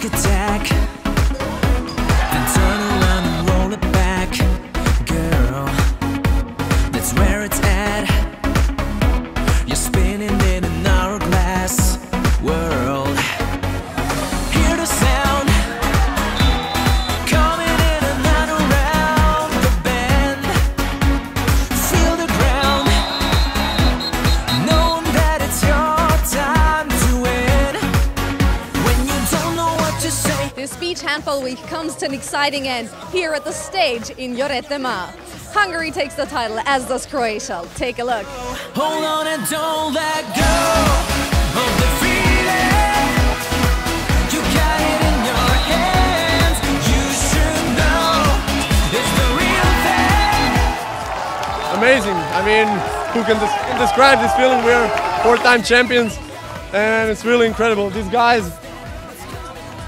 Take a tack and turn around and roll it back, girl. That's where it's at. You're spinning in an hourglass world. Hear the sound coming in and out around the bend. Feel the ground, knowing that it's your time to win. When you don't know what to say. This Beach Handball Week comes to an exciting end here at the stage in Lloret. Hungary takes the title, as does Croatia. Take a look. Hold on and don't let go of the feeling. You got it in your hands. You should know it's the real thing. Amazing. I mean, who can describe this feeling? We're four-time champions, and it's really incredible. These guys,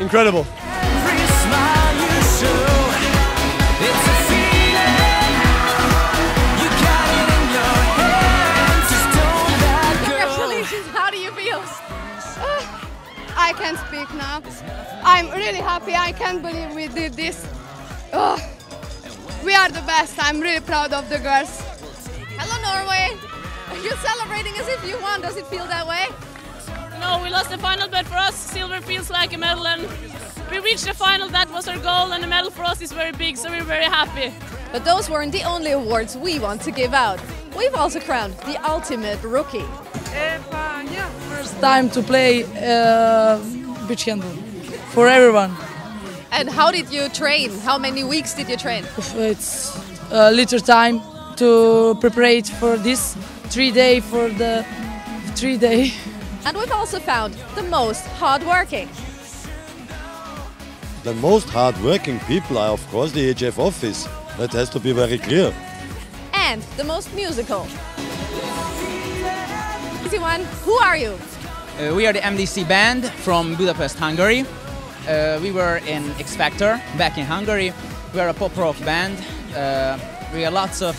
incredible. I can't speak now. I'm really happy. I can't believe we did this. Oh, we are the best. I'm really proud of the girls. Hello, Norway. You're celebrating as if you won. Does it feel that way? No, we lost the final, but for us, silver feels like a medal. And we reached the final. That was our goal. And the medal for us is very big, so we're very happy. But those weren't the only awards we want to give out. We've also crowned the ultimate rookie. First time to play beach handball for everyone. And how did you train? How many weeks did you train? It's a little time to prepare for this 3 day for the 3 day. And we've also found the most hardworking. The most hardworking people are, of course, the EHF office. That has to be very clear. And the most musical. One. Who are you? We are the MDC band from Budapest, Hungary. We were in X Factor back in Hungary. We are a pop rock band. We have lots of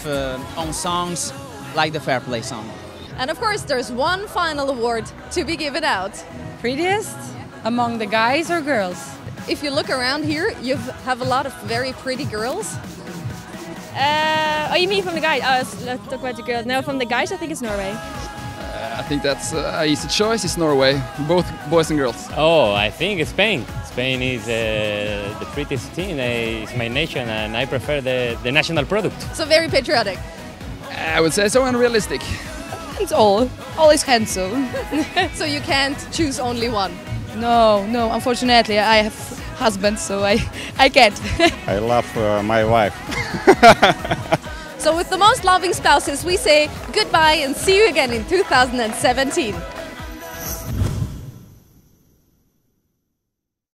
own songs, like the Fair Play song. And of course there's one final award to be given out. Prettiest? Among the guys or girls? If you look around here, you have a lot of very pretty girls. Oh, you mean from the guys? Oh, let's talk about the girls. No, from the guys I think it's Norway. I think that's an easy choice. It's Norway, both boys and girls. Oh, I think it's Spain. Spain is the prettiest thing. It's my nation, and I prefer the national product. So very patriotic. I would say so, unrealistic. It's all. All is handsome. So you can't choose only one. No. Unfortunately, I have husband, so I can't. I love my wife. So with the most loving spouses, we say goodbye and see you again in 2017.